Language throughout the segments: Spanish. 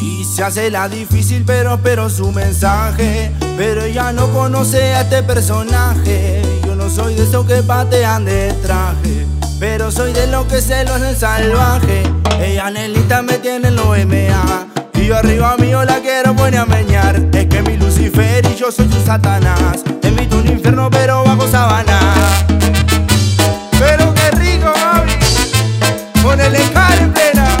Y se hace la difícil pero espero su mensaje. Pero ella no conoce a este personaje. Yo no soy de esos que patean de traje, pero soy de los que se lo hacen salvaje. Ella Nelita me tiene en los MA y yo arriba mío la quiero poner a meñar. Es que mi Lucifer y yo soy su Satanás. Te invito a un infierno pero bajo sabana. Pero qué rico, Gaby, con el encar en plena.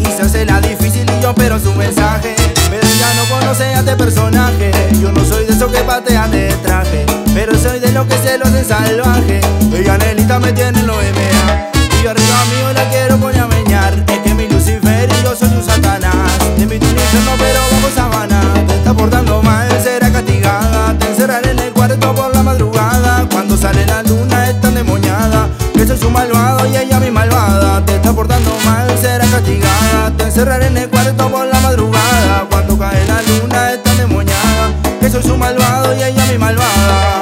Y se hace la difícil y yo espero su mensaje. Pero ya no conoce a este personaje. Yo no soy de esos que patean de traje, pero soy de los que se los hacen salvaje. Ella Nelita me tiene en los MA y yo arriba mío la quiero poner a meñar. Es que mi Lucifer y yo soy un Satanás. Te invito a un infierno pero bajo sabana. Te está portando mal, será castigada. Te encerraré en el cuarto por la madrugada. Cuando sale la luna es tan endemoniada, que soy su malvado y ella mi malvada. Te está portando mal, será castigada. Te encerraré en el cuarto por la madrugada. Cuando cae la luna es tan endemoniada, que soy su malvado y ella mi malvada.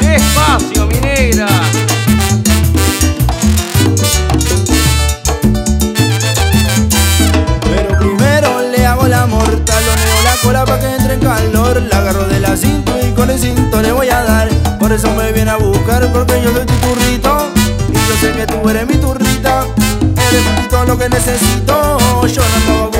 Despacio, mi negra. Pero primero le hago la mortal, lo neo la cola para que entre en calor. La agarro de la cinta y con el cinto le voy a dar. Por eso me viene a buscar, porque yo soy tu turrito y yo sé que tú eres mi turrita. Eres todo lo que necesito. Yo no